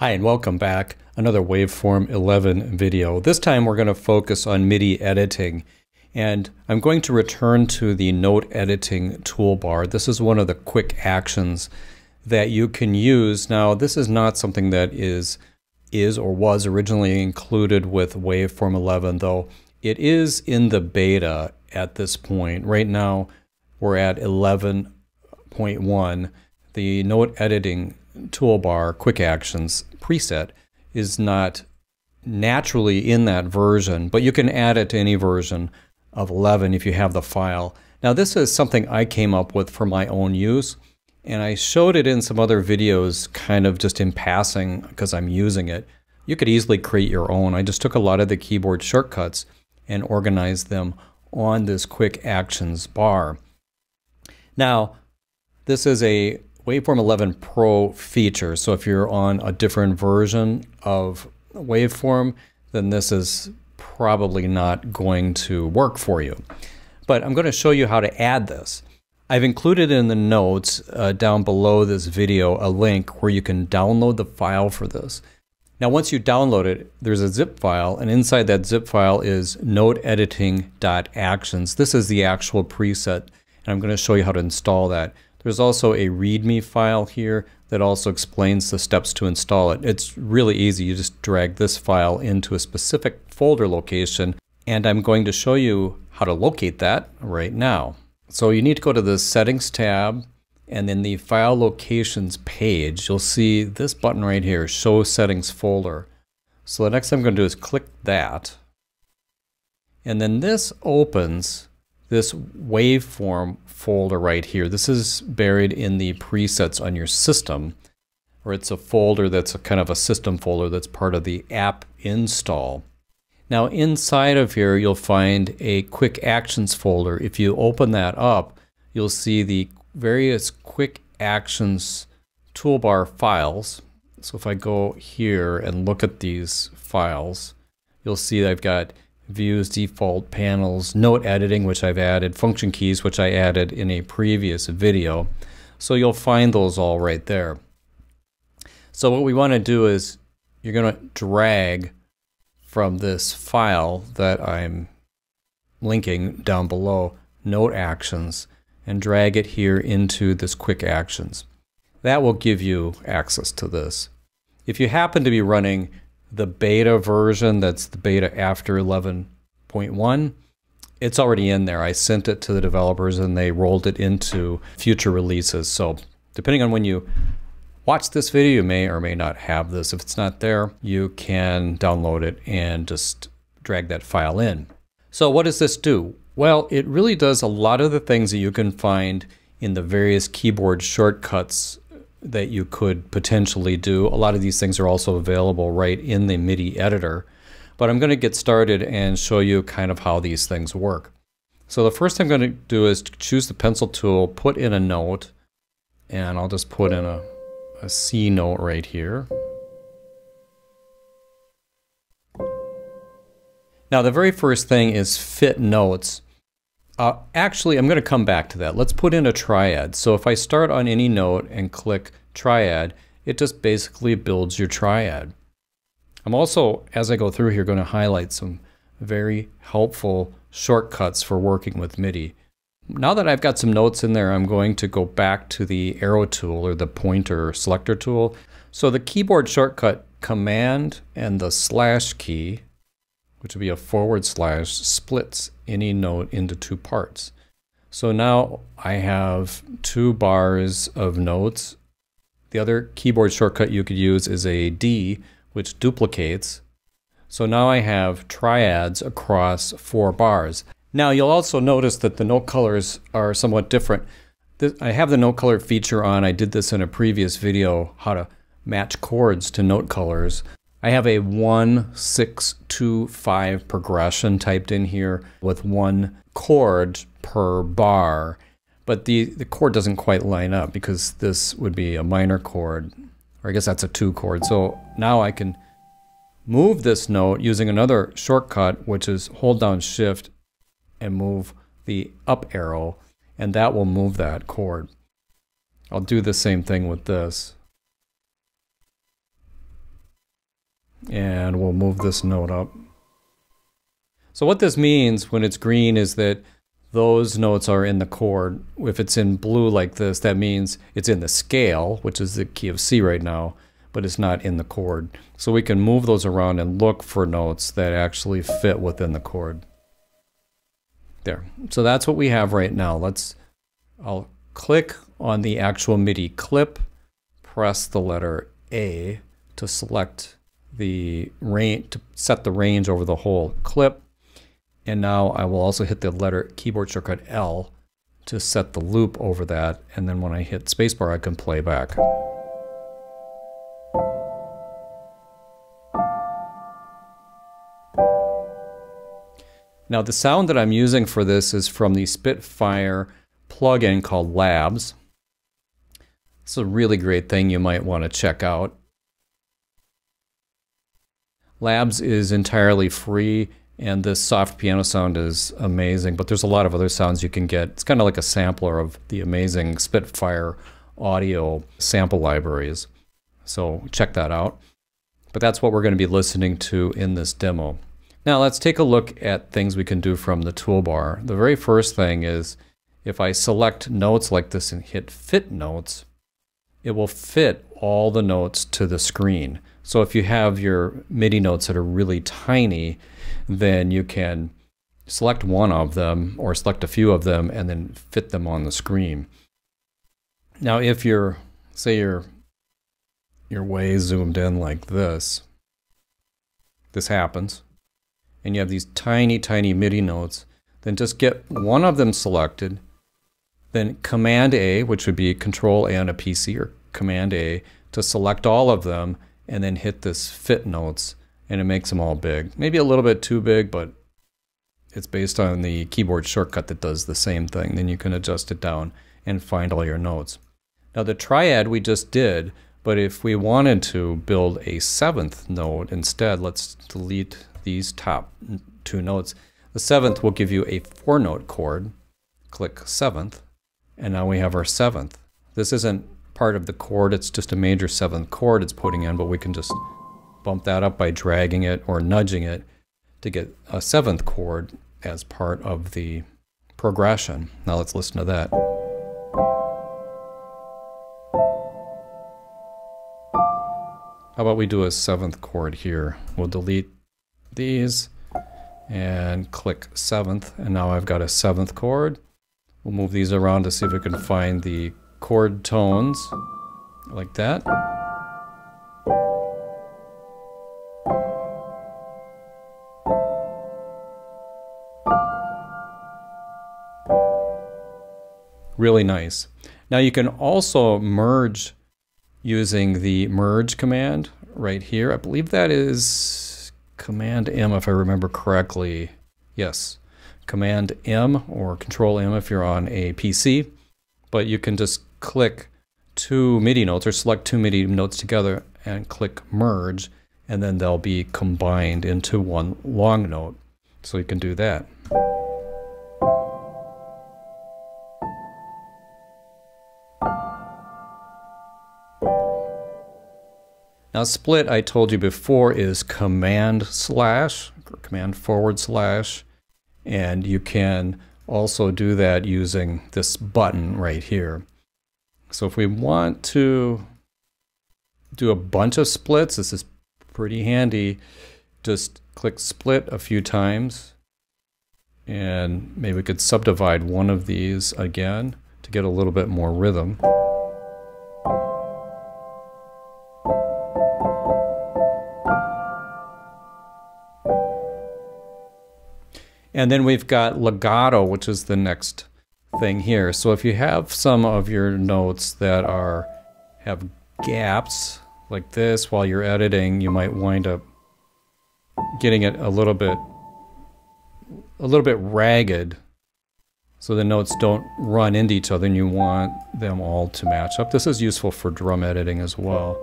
Hi, and welcome back. Another Waveform 11 video. This time we're going to focus on MIDI editing. And I'm going to return to the note editing toolbar. This is one of the quick actions that you can use. Now, this is not something that is or was originally included with Waveform 11, though it is in the beta at this point. Right now, we're at 11.1. The note editing toolbar quick actions preset is not naturally in that version, but you can add it to any version of 11 if you have the file. Now, this is something I came up with for my own use, and I showed it in some other videos kind of just in passing because I'm using it. You could easily create your own. I just took a lot of the keyboard shortcuts and organized them on this quick actions bar. Now, this is a Waveform 11 Pro feature. So if you're on a different version of Waveform, then this is probably not going to work for you. But I'm going to show you how to add this. I've included in the notes down below this video a link where you can download the file for this. Now, once you download it, there's a zip file, and inside that zip file is NoteEditing.Actions. This is the actual preset, and I'm going to show you how to install that. There's also a README file here that also explains the steps to install it. It's really easy. You just drag this file into a specific folder location, and I'm going to show you how to locate that right now. So you need to go to the Settings tab, and in the File Locations page, you'll see this button right here, Show Settings Folder. So the next thing I'm going to do is click that, and then this opens this waveform folder right here. This is buried in the presets on your system, or it's a folder that's a kind of a system folder that's part of the app install. Now, inside of here, you'll find a quick actions folder. If you open that up, you'll see the various quick actions toolbar files. So if I go here and look at these files, you'll see I've got views, default panels, note editing, which I've added, function keys, which I added in a previous video. So you'll find those all right there. So what we want to do is you're going to drag from this file that I'm linking down below, note actions, and drag it here into this quick actions. That will give you access to this. If you happen to be running the beta version, that's the beta after 11.1, it's already in there. I sent it to the developers and they rolled it into future releases. So depending on when you watch this video, you may or may not have this. If it's not there, you can download it and just drag that file in. So what does this do? Well, it really does a lot of the things that you can find in the various keyboard shortcuts that you could potentially do. A lot of these things are also available right in the MIDI editor, but I'm going to get started and show you kind of how these things work. So the first thing I'm going to do is choose the pencil tool, put in a note, and I'll just put in a C note right here. Now, the very first thing is fit notes. Actually, I'm going to come back to that. Let's put in a triad. So if I start on any note and click triad, it just basically builds your triad. I'm also, as I go through here, going to highlight some very helpful shortcuts for working with MIDI. Now that I've got some notes in there, I'm going to go back to the arrow tool or the pointer selector tool. So the keyboard shortcut command and the slash key, which would be a forward slash, splits any note into two parts. So now I have two bars of notes. The other keyboard shortcut you could use is a D, which duplicates. So now I have triads across four bars. Now, you'll also notice that the note colors are somewhat different. I have the note color feature on. I did this in a previous video, how to match chords to note colors. I have a 1, 6, 2, 5 progression typed in here with one chord per bar, but the chord doesn't quite line up because this would be a minor chord, or I guess that's a 2 chord. So now I can move this note using another shortcut, which is hold down shift and move the up arrow, and that will move that chord. I'll do the same thing with this. and we'll move this note up. So what this means when it's green is that those notes are in the chord. If it's in blue like this, that means it's in the scale, which is the key of C right now, but it's not in the chord. So we can move those around and look for notes that actually fit within the chord. There. So that's what we have right now. I'll click on the actual MIDI clip, press the letter A to select the range, to set the range over the whole clip. And now I will also hit the letter keyboard shortcut L to set the loop over that. And then when I hit spacebar, I can play back. Now the sound that I'm using for this is from the Spitfire plugin called Labs. It's a really great thing you might want to check out. Labs is entirely free. And this soft piano sound is amazing, but there's a lot of other sounds you can get. It's kind of like a sampler of the amazing Spitfire audio sample libraries. So check that out. But that's what we're going to be listening to in this demo. Now let's take a look at things we can do from the toolbar. The very first thing is if I select notes like this and hit Fit Notes, it will fit all the notes to the screen. So if you have your MIDI notes that are really tiny, then you can select one of them or select a few of them and then fit them on the screen. Now if you're, say you're way zoomed in like this, this happens, and you have these tiny, tiny MIDI notes, then just get one of them selected, then Command A, which would be Control A on a PC, or Command A to select all of them, and then hit this Fit Notes, and it makes them all big. Maybe a little bit too big, but it's based on the keyboard shortcut that does the same thing. Then you can adjust it down and find all your notes. Now the triad we just did, but if we wanted to build a seventh note instead, let's delete these top two notes. The seventh will give you a 4-note chord. Click seventh, and now we have our seventh. This isn't part of the chord, it's just a major seventh chord it's putting in, but we can just bump that up by dragging it or nudging it to get a seventh chord as part of the progression. Now let's listen to that. How about we do a seventh chord here? We'll delete these and click seventh, and now I've got a seventh chord. We'll move these around to see if we can find the chord tones, like that. Really nice. Now you can also merge using the merge command right here. I believe that is Command M if I remember correctly. Yes, Command M or Control M if you're on a PC, but you can just click two MIDI notes or select two MIDI notes together and click merge, and then they'll be combined into one long note. So you can do that. Now split, I told you before, is Command / or Command /, and you can also do that using this button right here. So if we want to do a bunch of splits, this is pretty handy. Just click split a few times, and maybe we could subdivide one of these again to get a little bit more rhythm. And then we've got legato, which is the next thing here. So if you have some of your notes that have gaps like this while you're editing, you might wind up getting it a little bit ragged, so the notes don't run into each other and you want them all to match up. This is useful for drum editing as well.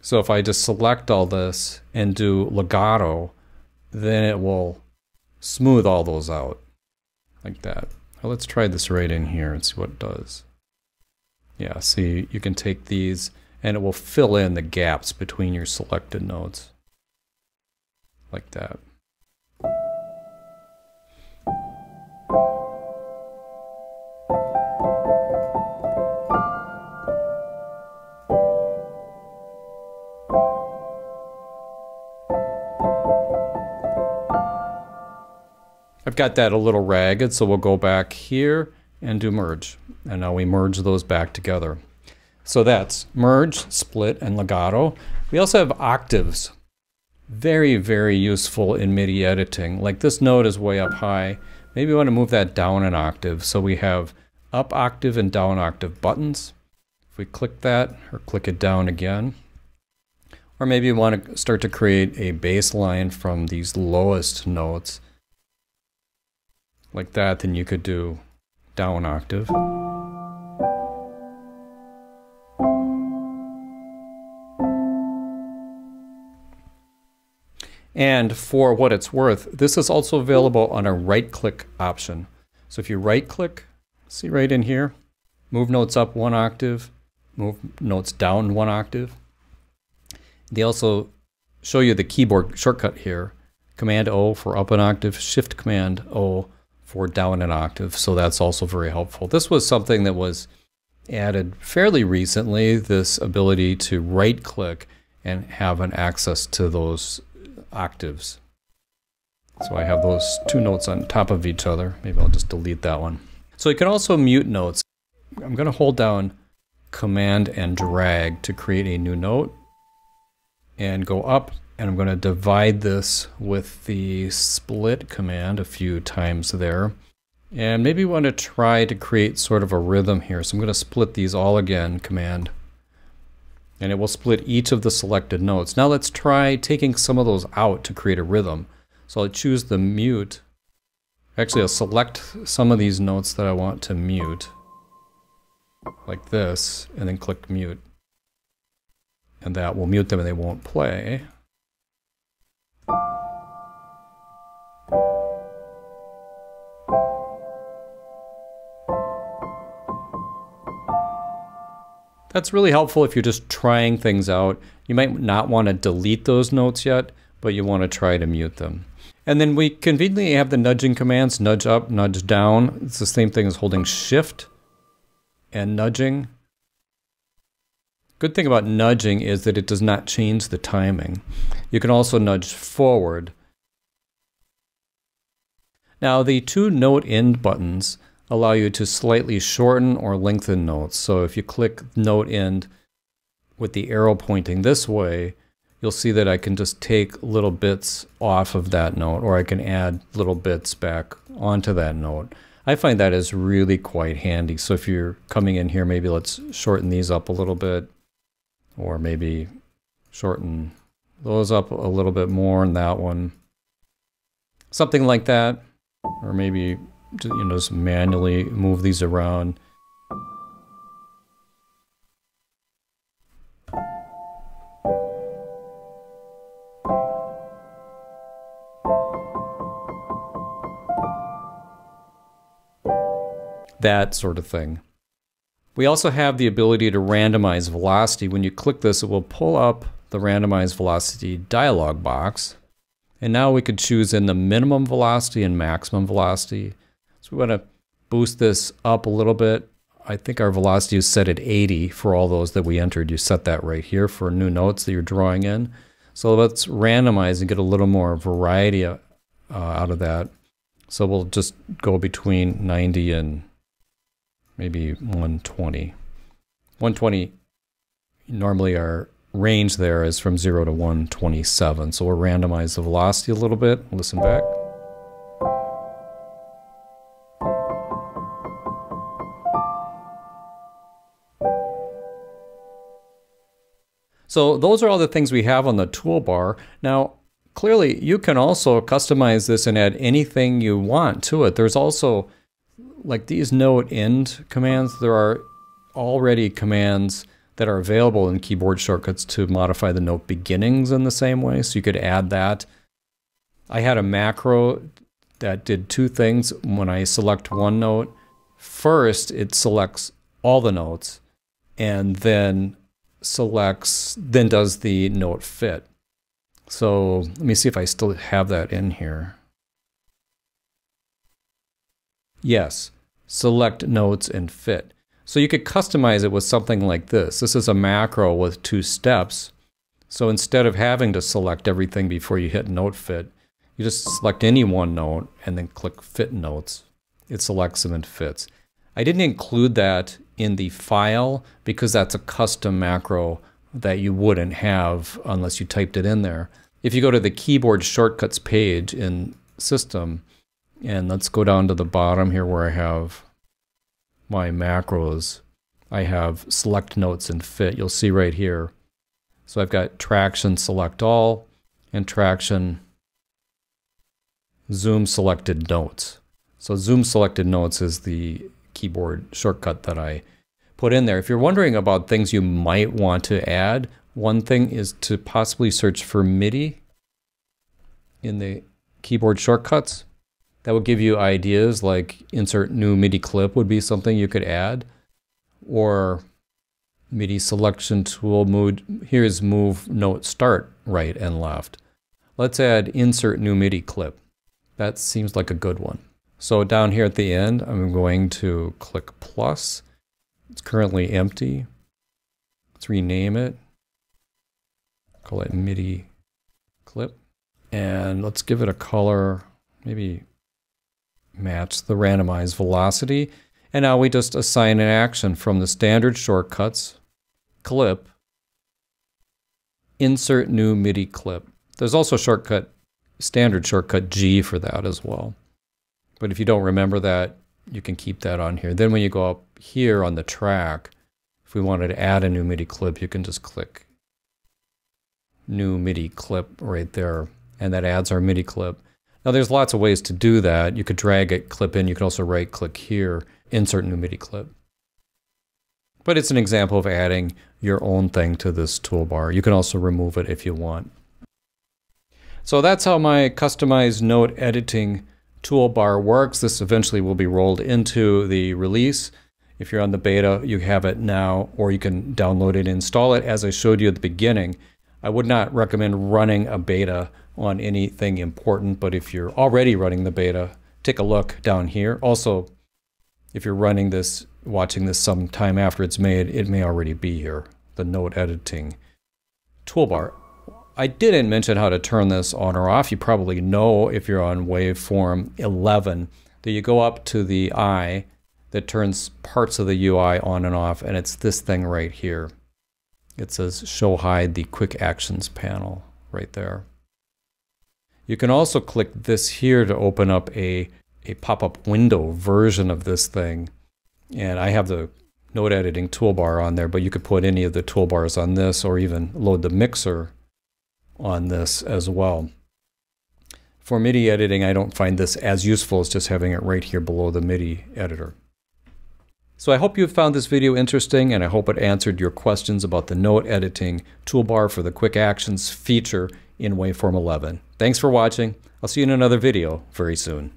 So if I just select all this and do legato, then it will smooth all those out like that. Now let's try this right in here and see what it does. Yeah, see, you can take these and it will fill in the gaps between your selected notes. like that. I've got that a little ragged, so we'll go back here and do merge. And now we merge those back together. So that's merge, split, and legato. We also have octaves. Very, very useful in MIDI editing. Like this note is way up high. Maybe we want to move that down an octave. So we have up octave and down octave buttons. If we click that or click it down again. Or maybe you want to start to create a bass line from these lowest notes. Like that, then you could do down octave. And for what it's worth, this is also available on a right-click option. So if you right-click, see right in here, move notes up one octave, move notes down one octave. They also show you the keyboard shortcut here. Command-O for up an octave, Shift-Command-O for down an octave, so that's also very helpful. This was something that was added fairly recently, this ability to right-click and have an access to those octaves. So I have those two notes on top of each other. Maybe I'll just delete that one. So you can also mute notes. I'm going to hold down Command and drag to create a new note and go up, and I'm going to divide this with the split command a few times there. And maybe we want to try to create sort of a rhythm here. So I'm going to split these all again, command. And it will split each of the selected notes. Now let's try taking some of those out to create a rhythm. So I'll choose the mute. Actually, I'll select some of these notes that I want to mute, like this, and then click mute. And that will mute them and they won't play. That's really helpful if you're just trying things out. You might not want to delete those notes yet, but you want to try to mute them. And then we conveniently have the nudging commands, nudge up, nudge down. It's the same thing as holding shift and nudging. Good thing about nudging is that it does not change the timing. You can also nudge forward. Now the two note end buttons allow you to slightly shorten or lengthen notes. So if you click note end with the arrow pointing this way, you'll see that I can just take little bits off of that note, or I can add little bits back onto that note. I find that is really quite handy. So if you're coming in here, maybe let's shorten these up a little bit, or maybe shorten those up a little bit more in that one. Something like that, or maybe just manually move these around. That sort of thing. We also have the ability to randomize velocity. When you click this, it will pull up the randomized velocity dialog box. And now we could choose in the minimum velocity and maximum velocity. So we want to boost this up a little bit. I think our velocity is set at 80 for all those that we entered. You set that right here for new notes that you're drawing in. So let's randomize and get a little more variety out of that. So we'll just go between 90 and maybe 120. 120, normally our range there is from 0 to 127. So we'll randomize the velocity a little bit. Listen back. So those are all the things we have on the toolbar. Now, clearly you can also customize this and add anything you want to it. There's also, like these note end commands, there are already commands that are available in keyboard shortcuts to modify the note beginnings in the same way, so you could add that. I had a macro that did two things. When I select one note, first it selects all the notes, and then does the note fit. So let me see if I still have that in here. Yes, select notes and fit. So you could customize it with something like this. This is a macro with two steps. So instead of having to select everything before you hit note fit, you just select any one note and then click fit notes. It selects them and fits. I didn't include that in the file because that's a custom macro that you wouldn't have unless you typed it in there. If you go to the keyboard shortcuts page in System, and let's go down to the bottom here where I have my macros, I have select notes and fit. You'll see right here. So I've got traction select all and traction zoom selected notes. So zoom selected notes is the keyboard shortcut that I put in there. If you're wondering about things you might want to add, one thing is to possibly search for MIDI in the keyboard shortcuts. That would give you ideas like insert new MIDI clip would be something you could add, or MIDI selection tool mode. Here's move note start right and left. Let's add insert new MIDI clip. That seems like a good one. So down here at the end, I'm going to click plus. It's currently empty. Let's rename it. Call it MIDI clip. And let's give it a color, maybe match the randomized velocity. And now we just assign an action from the standard shortcuts, clip, insert new MIDI clip. There's also shortcut, standard shortcut G for that as well. But if you don't remember that, you can keep that on here. Then when you go up here on the track, if we wanted to add a new MIDI clip, you can just click new MIDI clip right there, and that adds our MIDI clip. Now there's lots of ways to do that. You could drag it, clip in. You could also right click here, insert new MIDI clip. But it's an example of adding your own thing to this toolbar. You can also remove it if you want. So that's how my customized note editing toolbar works. This eventually will be rolled into the release. If you're on the beta, you have it now, or you can download it and install it as I showed you at the beginning. I would not recommend running a beta on anything important, but if you're already running the beta, take a look down here. Also, if you're running this, watching this sometime after it's made, it may already be here, the note editing toolbar. I didn't mention how to turn this on or off. You probably know if you're on Waveform 11 that you go up to the eye that turns parts of the UI on and off, and it's this thing right here. It says Show Hide the Quick Actions panel right there. You can also click this here to open up a pop-up window version of this thing. And I have the note editing toolbar on there, but you could put any of the toolbars on this or even load the mixer on this as well. For MIDI editing, I don't find this as useful as just having it right here below the MIDI editor. So I hope you found this video interesting, and I hope it answered your questions about the note editing toolbar for the Quick Actions feature in Waveform 11. Thanks for watching. I'll see you in another video very soon.